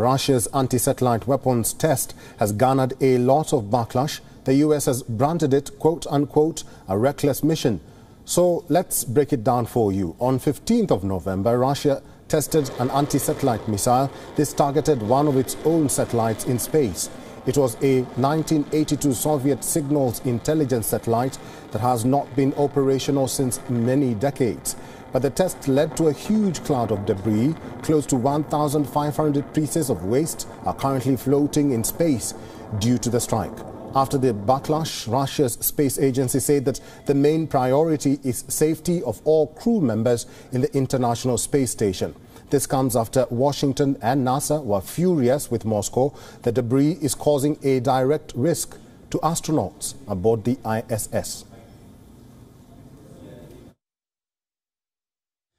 Russia's anti-satellite weapons test has garnered a lot of backlash. The US has branded it, quote unquote, a reckless mission. So let's break it down for you. On 15th of November, Russia tested an anti-satellite missile. This targeted one of its own satellites in space. It was a 1982 Soviet signals intelligence satellite that has not been operational since many decades. But the test led to a huge cloud of debris. Close to 1,500 pieces of waste are currently floating in space due to the strike. After the backlash, Russia's space agency said that the main priority is safety of all crew members in the International Space Station. This comes after Washington and NASA were furious with Moscow. The debris is causing a direct risk to astronauts aboard the ISS.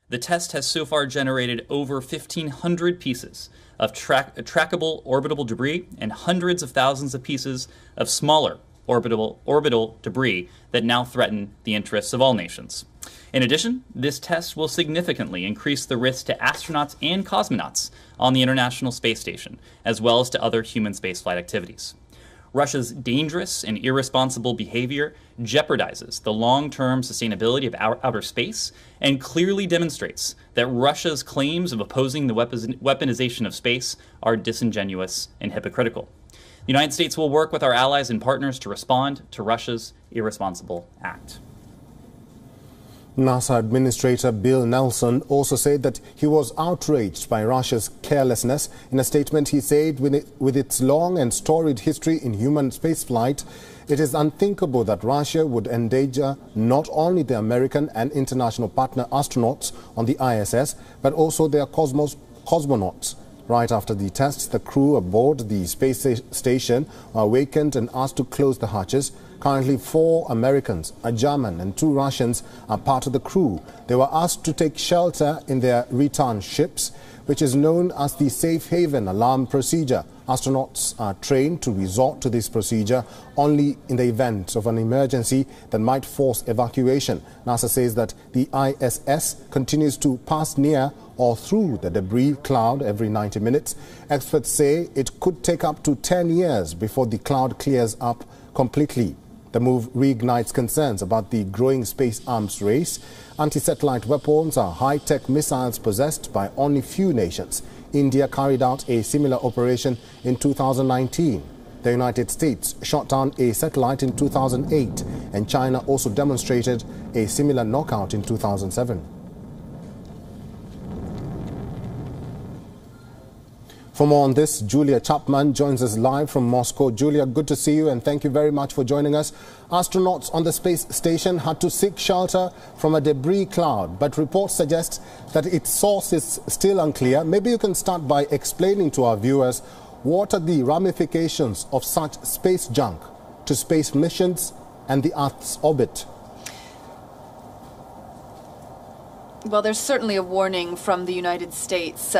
The test has so far generated over 1,500 pieces of trackable orbital debris and hundreds of thousands of pieces of smaller orbital debris that now threaten the interests of all nations. In addition, this test will significantly increase the risk to astronauts and cosmonauts on the International Space Station, as well as to other human spaceflight activities. Russia's dangerous and irresponsible behavior jeopardizes the long-term sustainability of outer space and clearly demonstrates that Russia's claims of opposing the weaponization of space are disingenuous and hypocritical. The United States will work with our allies and partners to respond to Russia's irresponsible act. NASA Administrator Bill Nelson also said that he was outraged by Russia's carelessness. In a statement, he said, with its long and storied history in human spaceflight, it is unthinkable that Russia would endanger not only the American and international partner astronauts on the ISS, but also their cosmonauts. Right after the test, the crew aboard the space station were awakened and asked to close the hatches. Currently, 4 Americans, a German and 2 Russians are part of the crew. They were asked to take shelter in their return ships, which is known as the safe haven alarm procedure. Astronauts are trained to resort to this procedure only in the event of an emergency that might force evacuation. NASA says that the ISS continues to pass near or through the debris cloud every 90 minutes. Experts say it could take up to 10 years before the cloud clears up completely. The move reignites concerns about the growing space arms race. Anti-satellite weapons are high-tech missiles possessed by only few nations. India carried out a similar operation in 2019. The United States shot down a satellite in 2008, and China also demonstrated a similar knockout in 2007. For more on this, Julia Chapman joins us live from Moscow. Julia, good to see you and thank you very much for joining us. Astronauts on the space station had to seek shelter from a debris cloud, but reports suggest that its source is still unclear. Maybe you can start by explaining to our viewers what are the ramifications of such space junk to space missions and the Earth's orbit? Well, there's certainly a warning from the United States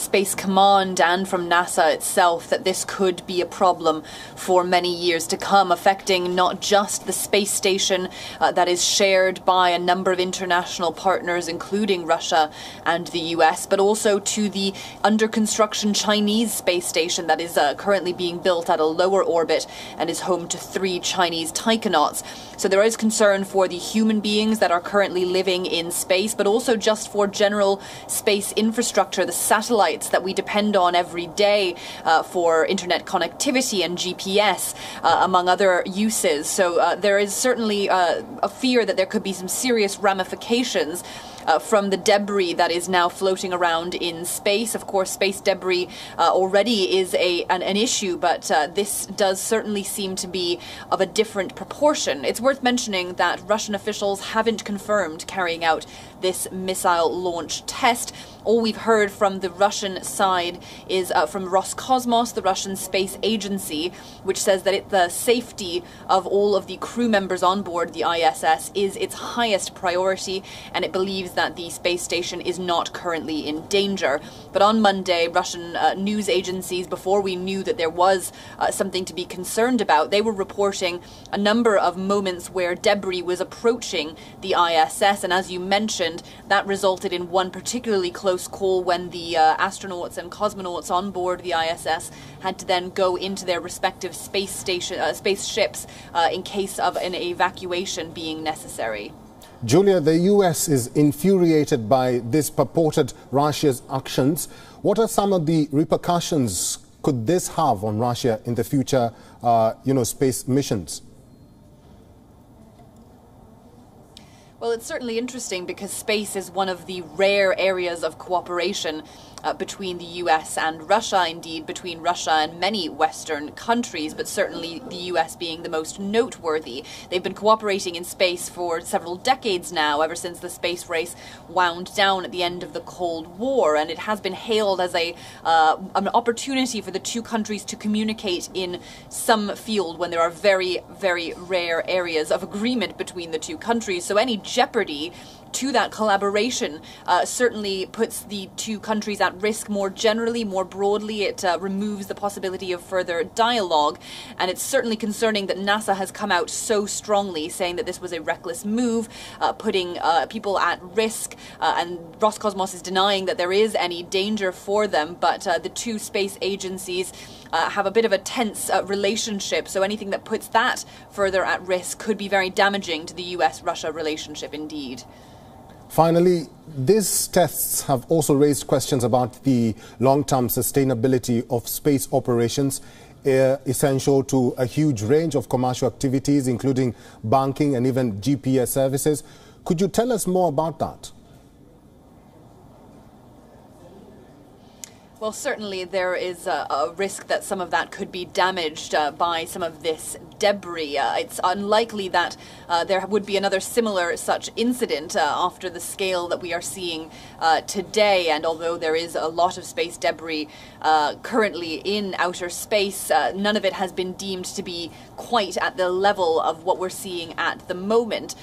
Space Command and from NASA itself that this could be a problem for many years to come, affecting not just the space station that is shared by a number of international partners, including Russia and the US, but also to the under-construction Chinese space station that is currently being built at a lower orbit and is home to 3 Chinese taikonauts. So there is concern for the human beings that are currently living in space, but also just for general space infrastructure, the satellites that we depend on every day for internet connectivity and GPS, among other uses. So there is certainly a fear that there could be some serious ramifications from the debris that is now floating around in space. Of course, space debris already is an issue, but this does certainly seem to be of a different proportion. It's worth mentioning that Russian officials haven't confirmed carrying out this missile launch test. All we've heard from the Russian side is from Roscosmos, the Russian space agency, which says that the safety of all of the crew members on board the ISS is its highest priority, and it believes that the space station is not currently in danger. But on Monday, Russian news agencies, before we knew that there was something to be concerned about, they were reporting a number of moments where debris was approaching the ISS, and as you mentioned, that resulted in one particularly close close call when the astronauts and cosmonauts on board the ISS had to then go into their respective spaceships in case of an evacuation being necessary. Julia, the U.S. is infuriated by this purported Russia's actions. What are some of the repercussions could this have on Russia in the future, space missions? Well, it's certainly interesting because space is one of the rare areas of cooperation between the U.S. and Russia, indeed between Russia and many Western countries, but certainly the U.S. being the most noteworthy. They've been cooperating in space for several decades now, ever since the space race wound down at the end of the Cold War, and it has been hailed as an opportunity for the two countries to communicate in some field when there are very, very rare areas of agreement between the two countries. So any jeopardy to that collaboration certainly puts the two countries at risk more generally, more broadly. It removes the possibility of further dialogue, and it's certainly concerning that NASA has come out so strongly saying that this was a reckless move, putting people at risk, and Roscosmos is denying that there is any danger for them, but the two space agencies have a bit of a tense relationship, so anything that puts that further at risk could be very damaging to the US-Russia relationship indeed. Finally, these tests have also raised questions about the long-term sustainability of space operations, essential to a huge range of commercial activities, including banking and even GPS services. Could you tell us more about that? Well, certainly there is a risk that some of that could be damaged by some of this debris. It's unlikely that there would be another similar such incident after the scale that we are seeing today. And although there is a lot of space debris currently in outer space, none of it has been deemed to be quite at the level of what we're seeing at the moment.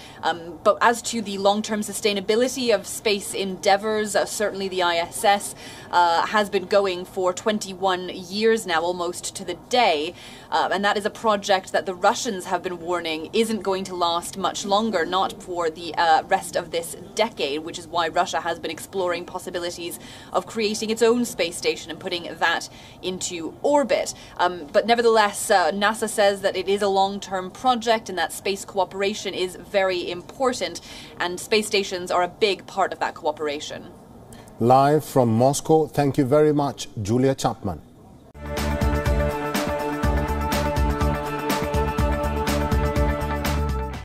But as to the long-term sustainability of space endeavors, certainly the ISS has been going for 21 years now, almost to the day, and that is a project that the Russians have been warning isn't going to last much longer, not for the rest of this decade, which is why Russia has been exploring possibilities of creating its own space station and putting that into orbit. But nevertheless, NASA says that it is a long-term project and that space cooperation is very important, and space stations are a big part of that cooperation. Live from Moscow, thank you very much, Julia Chapman.